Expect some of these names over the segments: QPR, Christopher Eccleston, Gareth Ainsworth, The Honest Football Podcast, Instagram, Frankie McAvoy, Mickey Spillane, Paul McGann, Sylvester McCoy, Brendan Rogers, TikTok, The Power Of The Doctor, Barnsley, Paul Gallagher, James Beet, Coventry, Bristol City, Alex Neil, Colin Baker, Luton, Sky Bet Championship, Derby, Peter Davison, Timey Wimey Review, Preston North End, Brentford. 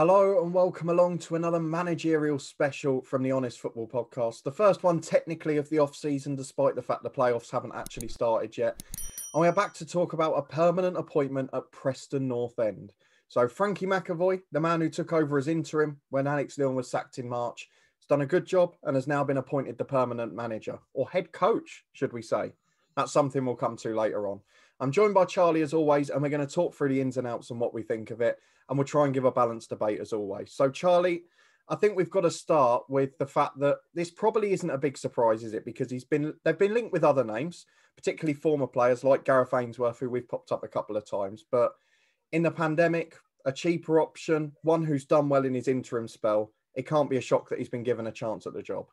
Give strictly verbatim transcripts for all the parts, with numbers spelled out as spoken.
Hello and welcome along to another managerial special from the Honest Football Podcast. The first one technically of the off-season, despite the fact the playoffs haven't actually started yet. And we are back to talk about a permanent appointment at Preston North End. So Frankie McAvoy, the man who took over as interim when Alex Neil was sacked in March, has done a good job and has now been appointed the permanent manager, or head coach, should we say. That's something we'll come to later on. I'm joined by Charlie as always, and we're going to talk through the ins and outs and what we think of it. And we'll try and give a balanced debate as always. So Charlie, I think we've got to start with the fact that this probably isn't a big surprise, is it? Because he's been they've been linked with other names, particularly former players like Gareth Ainsworth, who we've popped up a couple of times. But in the pandemic, a cheaper option, one who's done well in his interim spell, it can't be a shock that he's been given a chance at the job.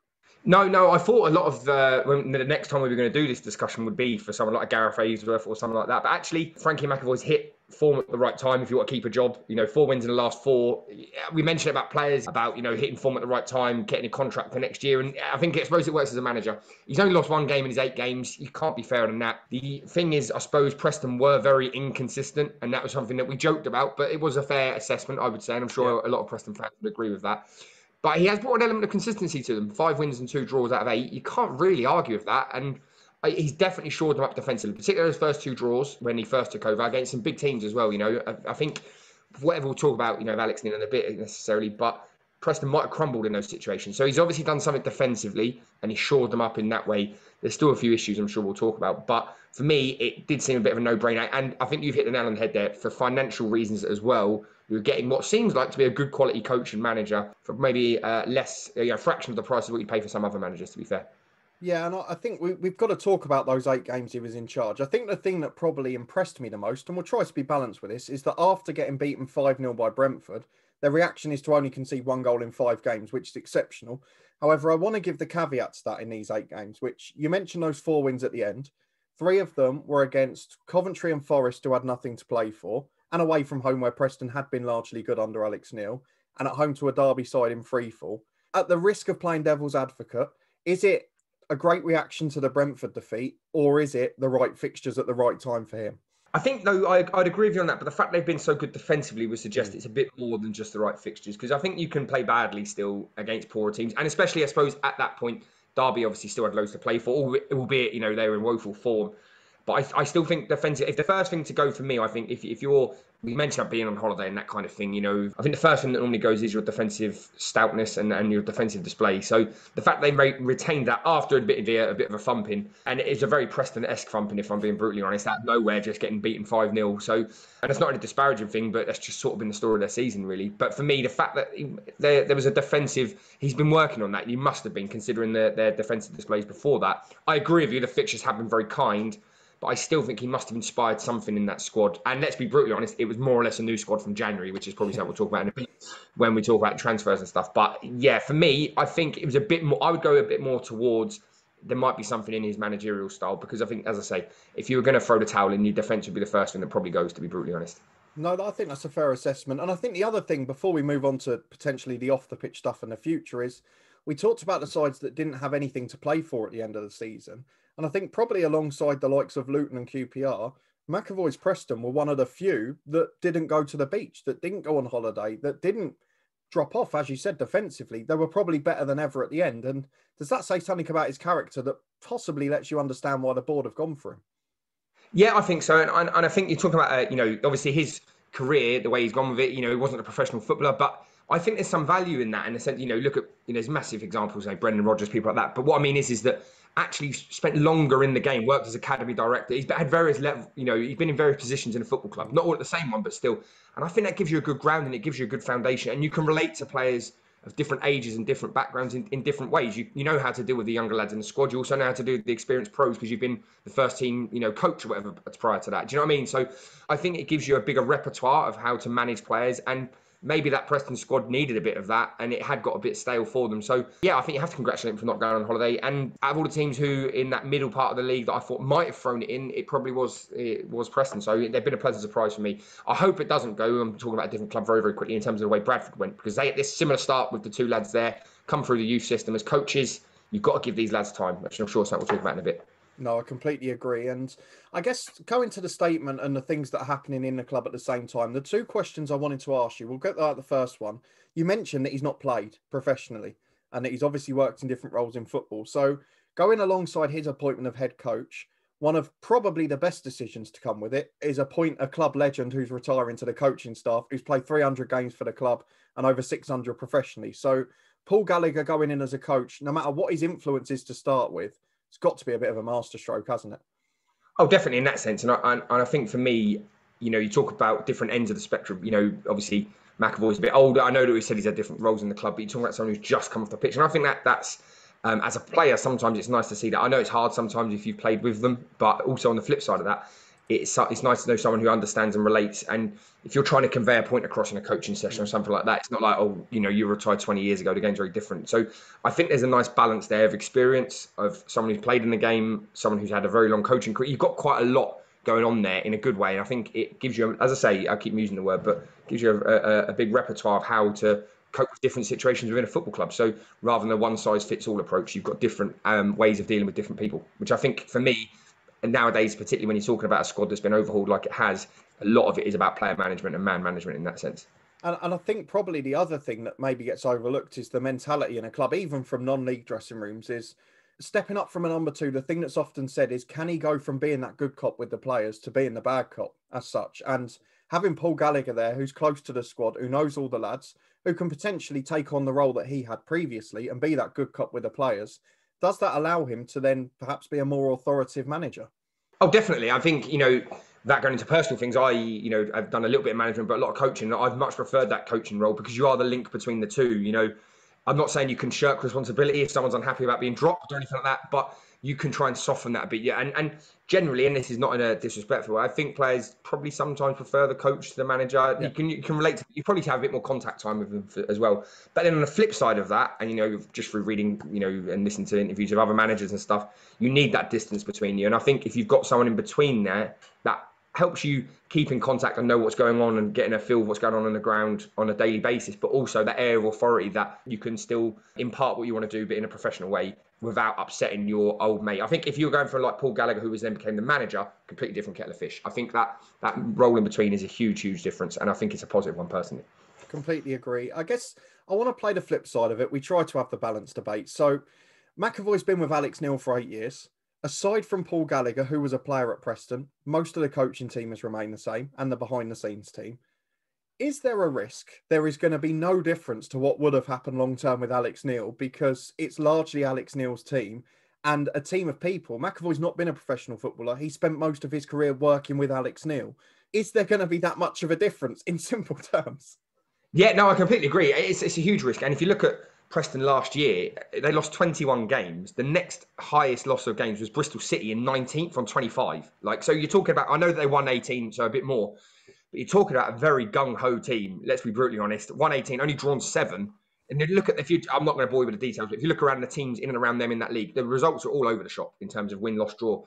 No, no, I thought a lot of uh, when the next time we were going to do this discussion would be for someone like Gareth Ainsworth or something like that. But actually, Frankie McAvoy's hit form at the right time if you want to keep a job. You know, four wins in the last four. We mentioned about players, about, you know, hitting form at the right time, getting a contract for next year. And I think I suppose it works as a manager. He's only lost one game in his eight games. You can't be fairer than that. The thing is, I suppose Preston were very inconsistent, and that was something that we joked about, but it was a fair assessment, I would say. And I'm sure yeah. a lot of Preston fans would agree with that. But he has brought an element of consistency to them. Five wins and two draws out of eight. You can't really argue with that. And he's definitely shored them up defensively, particularly those first two draws when he first took over against some big teams as well. You know, I, I think whatever we'll talk about, you know, Alex Neil in a bit necessarily, but Preston might have crumbled in those situations. So he's obviously done something defensively and he shored them up in that way. There's still a few issues I'm sure we'll talk about. But for me, it did seem a bit of a no-brainer. And I think you've hit the nail on the head there for financial reasons as well. You're getting what seems like to be a good quality coach and manager for maybe uh, less, you know, fraction of the price of what you pay for some other managers, to be fair. Yeah, and I think we, we've got to talk about those eight games he was in charge. I think the thing that probably impressed me the most, and we'll try to be balanced with this, is that after getting beaten five nil by Brentford, their reaction is to only concede one goal in five games, which is exceptional. However, I want to give the caveats that in these eight games, which you mentioned those four wins at the end. Three of them were against Coventry and Forest, who had nothing to play for, and away from home where Preston had been largely good under Alex Neil, and at home to a Derby side in freefall. At the risk of playing devil's advocate, is it a great reaction to the Brentford defeat, or is it the right fixtures at the right time for him? I think, though, I, I'd agree with you on that, but the fact they've been so good defensively would suggest it's a bit more than just the right fixtures, because I think you can play badly still against poorer teams, and especially, I suppose, at that point, Derby obviously still had loads to play for, albeit, you know, they were in woeful form. But I, I still think defensive, if the first thing to go for me, I think if, if you're, we mentioned being on holiday and that kind of thing, you know, I think the first thing that normally goes is your defensive stoutness and, and your defensive display. So the fact they re- retained that after a bit of a, a bit of a thumping, and it's a very Preston-esque thumping, if I'm being brutally honest, out of nowhere, just getting beaten five nil. So, and it's not a disparaging thing, but that's just sort of been the story of their season, really. But for me, the fact that he, there, there was a defensive, he's been working on that. You must have been considering the, their defensive displays before that. I agree with you, the fixtures have been very kind. But I still think he must have inspired something in that squad. And let's be brutally honest, it was more or less a new squad from January, which is probably something we'll talk about in a bit when we talk about transfers and stuff. But yeah, for me, I think it was a bit more, I would go a bit more towards there might be something in his managerial style, because I think, as I say, if you were going to throw the towel in, your defence would be the first thing that probably goes, to be brutally honest. No, I think that's a fair assessment. And I think the other thing, before we move on to potentially the off-the-pitch stuff in the future, is we talked about the sides that didn't have anything to play for at the end of the season. And I think probably alongside the likes of Luton and Q P R, McAvoy's Preston were one of the few that didn't go to the beach, that didn't go on holiday, that didn't drop off, as you said, defensively. They were probably better than ever at the end. And does that say something about his character that possibly lets you understand why the board have gone for him? Yeah, I think so. And, and, and I think you're talking about, uh, you know, obviously his career, the way he's gone with it, you know, he wasn't a professional footballer, but I think there's some value in that in the sense, you know, look at, you know, there's massive examples like Brendan Rogers, people like that. But what I mean is, is that actually spent longer in the game, worked as academy director. He's had various level, you know, he's been in various positions in a football club, not all at the same one, but still. And I think that gives you a good ground and it gives you a good foundation. And you can relate to players of different ages and different backgrounds in, in different ways. You you know how to deal with the younger lads in the squad. You also know how to do the experienced pros because you've been the first team, you know, coach or whatever prior to that. Do you know what I mean? So I think it gives you a bigger repertoire of how to manage players, and maybe that Preston squad needed a bit of that and it had got a bit stale for them. So, yeah, I think you have to congratulate them for not going on holiday. And out of all the teams who in that middle part of the league that I thought might have thrown it in, it probably was it was Preston. So they've been a pleasant surprise for me. I hope it doesn't go. I'm talking about a different club very, very quickly in terms of the way Bradford went, because they had this similar start with the two lads there, come through the youth system as coaches. You've got to give these lads time, which I'm sure something we'll talk about in a bit. No, I completely agree. And I guess going to the statement and the things that are happening in the club at the same time, the two questions I wanted to ask you, we'll get to the first one. You mentioned that he's not played professionally and that he's obviously worked in different roles in football. So going alongside his appointment of head coach, one of probably the best decisions to come with it is appoint a club legend who's retiring to the coaching staff, who's played three hundred games for the club and over six hundred professionally. So Paul Gallagher going in as a coach, no matter what his influence is to start with, it's got to be a bit of a masterstroke, hasn't it? Oh, definitely in that sense. And I, and I think for me, you know, you talk about different ends of the spectrum. You know, obviously McAvoy's a bit older. I know that we said he's had different roles in the club, but you're talking about someone who's just come off the pitch. And I think that that's, um, as a player, sometimes it's nice to see that. I know it's hard sometimes if you've played with them, but also on the flip side of that, it's it's nice to know someone who understands and relates. And if you're trying to convey a point across in a coaching session or something like that, it's not like, oh, you know, you retired twenty years ago, the game's very different. So I think there's a nice balance there of experience, of someone who's played in the game, someone who's had a very long coaching career. You've got quite a lot going on there in a good way. And I think it gives you, as I say, I keep using the word, but gives you a, a, a big repertoire of how to cope with different situations within a football club. So rather than a one size fits all approach, you've got different um, ways of dealing with different people, which I think for me, and nowadays, particularly when you're talking about a squad that's been overhauled like it has, a lot of it is about player management and man management in that sense. And, and I think probably the other thing that maybe gets overlooked is the mentality in a club, even from non-league dressing rooms, is stepping up from a number two. The thing that's often said is, can he go from being that good cop with the players to being the bad cop as such? And having Paul Gallagher there, who's close to the squad, who knows all the lads, who can potentially take on the role that he had previously and be that good cop with the players, does that allow him to then perhaps be a more authoritative manager? Oh, definitely. I think, you know, that going into personal things, I, you know, I've done a little bit of management, but a lot of coaching. I've much preferred that coaching role because you are the link between the two. You know, I'm not saying you can shirk responsibility if someone's unhappy about being dropped or anything like that, but you can try and soften that a bit. Yeah, and, and generally, and this is not in a disrespectful way, I think players probably sometimes prefer the coach to the manager. Yeah. You can you can relate to, you probably have a bit more contact time with them as well. But then on the flip side of that, and you know, just through reading, you know, and listening to interviews of other managers and stuff, you need that distance between you. And I think if you've got someone in between there, that helps you keep in contact and know what's going on and getting a feel of what's going on on the ground on a daily basis, but also that air of authority that you can still impart what you want to do, but in a professional way without upsetting your old mate. I think if you were going for like Paul Gallagher, who was then became the manager, completely different kettle of fish. I think that that role in between is a huge, huge difference. And I think it's a positive one personally. Completely agree. I guess I want to play the flip side of it. We try to have the balanced debate. So McAvoy's been with Alex Neil for eight years. Aside from Paul Gallagher, who was a player at Preston, most of the coaching team has remained the same and the behind-the-scenes team. Is there a risk there is going to be no difference to what would have happened long-term with Alex Neil because it's largely Alex Neil's team and a team of people? McAvoy's not been a professional footballer. He spent most of his career working with Alex Neil. Is there going to be that much of a difference in simple terms? Yeah, no, I completely agree. It's, it's a huge risk. And if you look at Preston last year, they lost twenty-one games. The next highest loss of games was Bristol City in nineteenth on twenty-five. Like, so you're talking about, I know they won eighteen, so a bit more, but you're talking about a very gung-ho team. Let's be brutally honest. Won eighteen, only drawn seven. And you look at, if you, I'm not going to bore you with the details, but if you look around the teams in and around them in that league, the results are all over the shop in terms of win, loss, draw.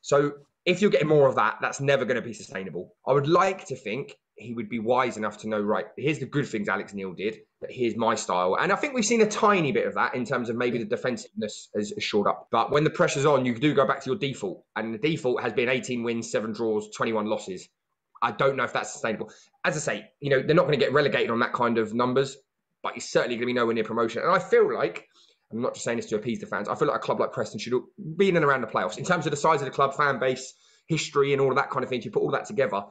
So if you're getting more of that, that's never going to be sustainable. I would like to think he would be wise enough to know, right, here's the good things Alex Neil did, but here's my style. And I think we've seen a tiny bit of that in terms of maybe the defensiveness has shored up. But when the pressure's on, you do go back to your default. And the default has been eighteen wins, seven draws, twenty-one losses. I don't know if that's sustainable. As I say, you know, they're not going to get relegated on that kind of numbers, but you're certainly going to be nowhere near promotion. And I feel like, I'm not just saying this to appease the fans, I feel like a club like Preston should be in and around the playoffs. In terms of the size of the club, fan base, history and all of that kind of thing, you put all that together,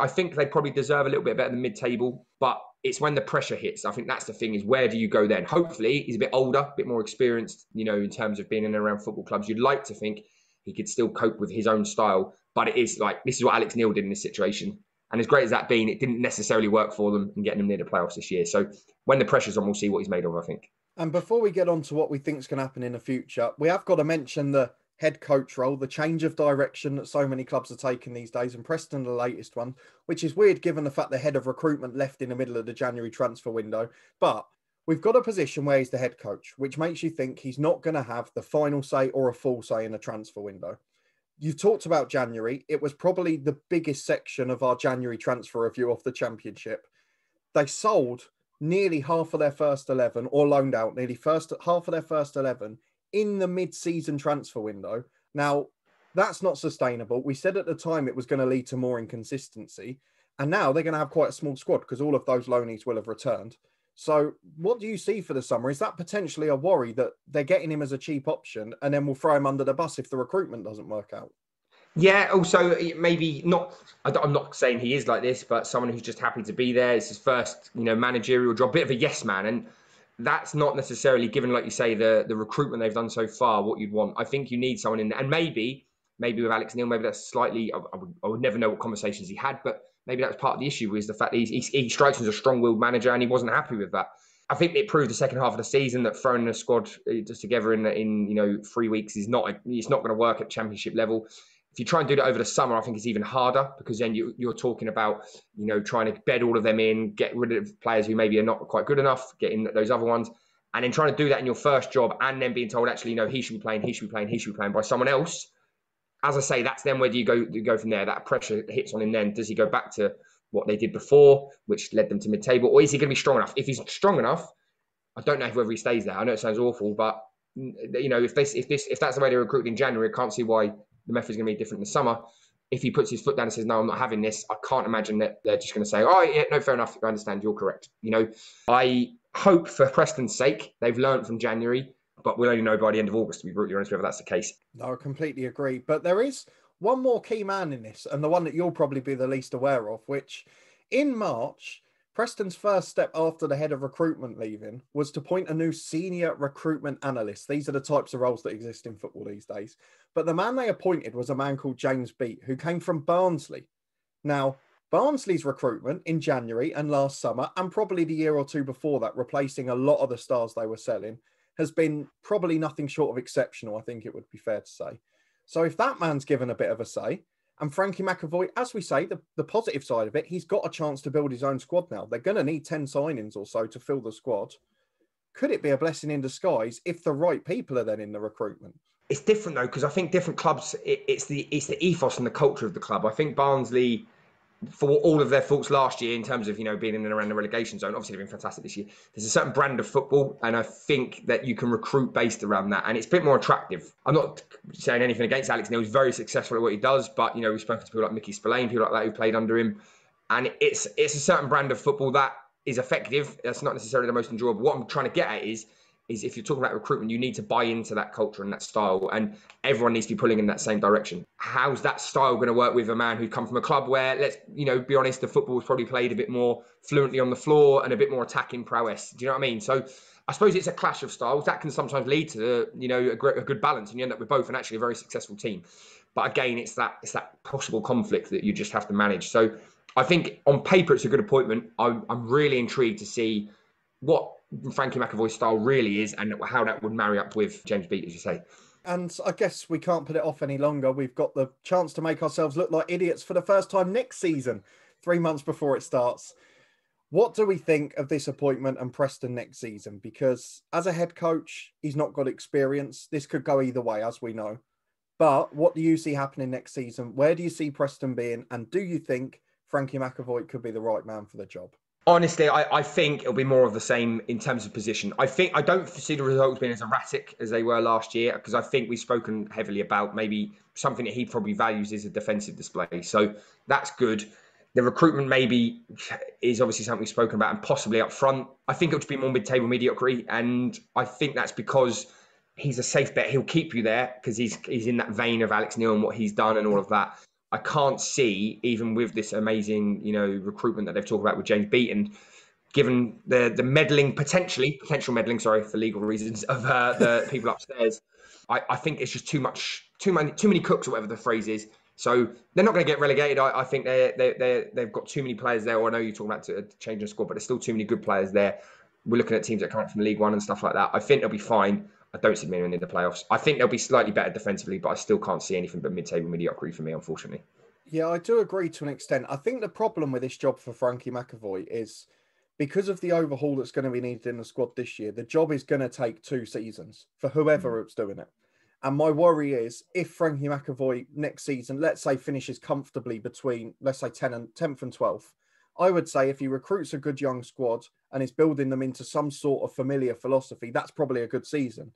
I think they probably deserve a little bit better than mid-table, but it's when the pressure hits. I think that's the thing, is where do you go then? Hopefully, he's a bit older, a bit more experienced, you know, in terms of being in and around football clubs. You'd like to think he could still cope with his own style, but it is like, this is what Alex Neil did in this situation. And as great as that been, it didn't necessarily work for them in getting them near the playoffs this year. So when the pressure's on, we'll see what he's made of, I think. And before we get on to what we think is going to happen in the future, we have got to mention the head coach role, the change of direction that so many clubs are taking these days, and Preston the latest one, which is weird given the fact the head of recruitment left in the middle of the January transfer window. But we've got a position where he's the head coach, which makes you think he's not going to have the final say or a full say in the transfer window. You've talked about January. It was probably the biggest section of our January transfer review of the Championship. They sold nearly half of their first eleven, or loaned out nearly first half of their first eleven in the mid-season transfer window. Now, That's not sustainable. We said at the time it was going to lead to more inconsistency. And now they're going to have quite a small squad because all of those loanees will have returned. So what do you see for the summer? Is that potentially a worry that they're getting him as a cheap option and then we'll throw him under the bus if the recruitment doesn't work out? Yeah, also maybe not, I'm not saying he is like this, but someone who's just happy to be there. It's his first, you know, managerial job, bit of a yes man. And that's not necessarily given, like you say, the, the recruitment they've done so far, what you'd want. I think you need someone in there. And maybe, maybe with Alex Neil, maybe that's slightly, I, I, would, I would never know what conversations he had, but maybe that was part of the issue, was the fact that he, he, he strikes as a strong-willed manager and he wasn't happy with that. I think it proved the second half of the season that throwing a squad just together in, in you know, three weeks is not, it's not going to work at championship level. If you try and do that over the summer, I think it's even harder because then you, you're talking about, you know, trying to bed all of them in, get rid of players who maybe are not quite good enough, get in those other ones. And then trying to do that in your first job and then being told, actually, no, he should be playing, he should be playing, he should be playing by someone else. As I say, that's then where do you go, do you go from there? That pressure hits on him then. Does he go back to what they did before, which led them to mid-table? Or is he going to be strong enough? If he's strong enough, I don't know whether he stays there. I know it sounds awful, but, you know, if this, if this, if that's the way they recruit in January, I can't see why the method's going to be different in the summer. If he puts his foot down and says, no, I'm not having this, I can't imagine that they're just going to say, oh, yeah, no, fair enough. I understand. You're correct. You know, I hope for Preston's sake, they've learned from January, but we'll only know by the end of August, to be brutally honest, whether that's the case. No, I completely agree. But there is one more key man in this, and the one that you'll probably be the least aware of, which in March, Preston's first step after the head of recruitment leaving was to appoint a new senior recruitment analyst. These are the types of roles that exist in football these days. But the man they appointed was a man called James Beet, who came from Barnsley. Now, Barnsley's recruitment in January and last summer, and probably the year or two before that, replacing a lot of the stars they were selling, has been probably nothing short of exceptional, I think it would be fair to say. So if that man's given a bit of a say, and Frankie McAvoy, as we say, the, the positive side of it, he's got a chance to build his own squad now. They're going to need ten signings or so to fill the squad. Could it be a blessing in disguise if the right people are then in the recruitment? It's different, though, because I think different clubs, it, it's the it's the ethos and the culture of the club. I think Barnsley, for all of their faults last year in terms of, you know, being in and around the relegation zone, obviously they've been fantastic this year. There's a certain brand of football, and I think that you can recruit based around that, and it's a bit more attractive. I'm not saying anything against Alex Neil. He's very successful at what he does, but, you know, we've spoken to people like Mickey Spillane, people like that who played under him, and it's it's a certain brand of football that is effective. That's not necessarily the most enjoyable. What I'm trying to get at is, is if you're talking about recruitment, you need to buy into that culture and that style, and everyone needs to be pulling in that same direction. How's that style going to work with a man who's come from a club where, let's, you know, be honest, the football was probably played a bit more fluently on the floor and a bit more attacking prowess? Do you know what I mean? So I suppose it's a clash of styles that can sometimes lead to, you know, a, great, a good balance, and you end up with both and actually a very successful team. But again, it's that it's that possible conflict that you just have to manage. So I think on paper, it's a good appointment. I'm, I'm really intrigued to see what Frankie McAvoy's style really is and how that would marry up with James Beet, as you say. And I guess we can't put it off any longer. We've got the chance to make ourselves look like idiots for the first time next season, three months before it starts. What do we think of this appointment and Preston next season? Because as a head coach, he's not got experience. This could go either way, as we know. But what do you see happening next season? Where do you see Preston being? And do you think Frankie McAvoy could be the right man for the job? Honestly, I, I think it'll be more of the same in terms of position. I think I don't see the results being as erratic as they were last year, because I think we've spoken heavily about maybe something that he probably values is a defensive display. So that's good. The recruitment maybe is obviously something we've spoken about, and possibly up front. I think it'll be more mid-table mediocrity, and I think that's because he's a safe bet. He'll keep you there because he's he's in that vein of Alex Neil and what he's done and all of that. I can't see, even with this amazing, you know, recruitment that they've talked about with James Beet, and given the the meddling, potentially, potential meddling, sorry, for legal reasons, of uh, the people upstairs, I, I think it's just too much, too many, too many cooks, or whatever the phrase is. So they're not going to get relegated. I, I think they they they they've got too many players there. Or I know you're talking about to changing the squad, but there's still too many good players there. We're looking at teams that come from League One and stuff like that. I think they'll be fine. I don't see them in the playoffs. I think they'll be slightly better defensively, but I still can't see anything but mid-table mediocrity for me, unfortunately. Yeah, I do agree to an extent. I think the problem with this job for Frankie McAvoy is, because of the overhaul that's going to be needed in the squad this year, the job is going to take two seasons for whoever mm. is doing it. And my worry is, if Frankie McAvoy next season, let's say, finishes comfortably between, let's say, tenth and twelfth, I would say if he recruits a good young squad and is building them into some sort of familiar philosophy, that's probably a good season.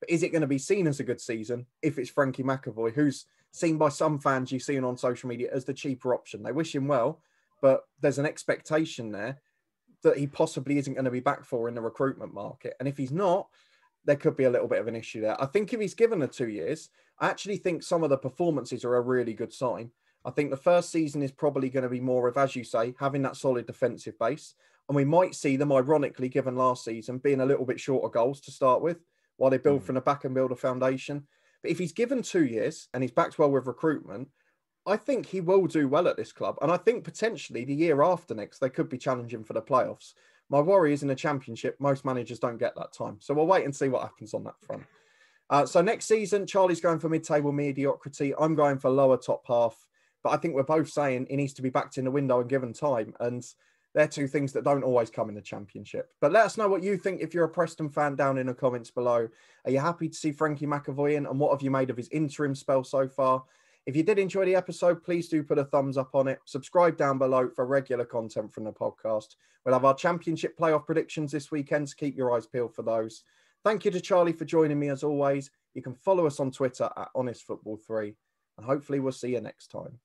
But is it going to be seen as a good season if it's Frankie McAvoy, who's seen by some fans you've seen on social media as the cheaper option. They wish him well, but there's an expectation there that he possibly isn't going to be back for in the recruitment market. And if he's not, there could be a little bit of an issue there. I think if he's given the two years, I actually think some of the performances are a really good sign. I think the first season is probably going to be more of, as you say, having that solid defensive base. And we might see them, ironically, given last season, being a little bit short of goals to start with while they build mm. from the back and build a foundation. But if he's given two years and he's backed well with recruitment, I think he will do well at this club. And I think potentially the year after next, they could be challenging for the playoffs. My worry is in the Championship, most managers don't get that time. So we'll wait and see what happens on that front. Uh, so next season, Charlie's going for mid-table mediocrity. I'm going for lower top half. But I think we're both saying he needs to be backed in the window and given time. And they're two things that don't always come in the Championship. But let us know what you think if you're a Preston fan down in the comments below. Are you happy to see Frankie McAvoy in? And what have you made of his interim spell so far? If you did enjoy the episode, please do put a thumbs up on it. Subscribe down below for regular content from the podcast. We'll have our Championship playoff predictions this weekend, so keep your eyes peeled for those. Thank you to Charlie for joining me as always. You can follow us on Twitter at Honest Football three, and hopefully we'll see you next time.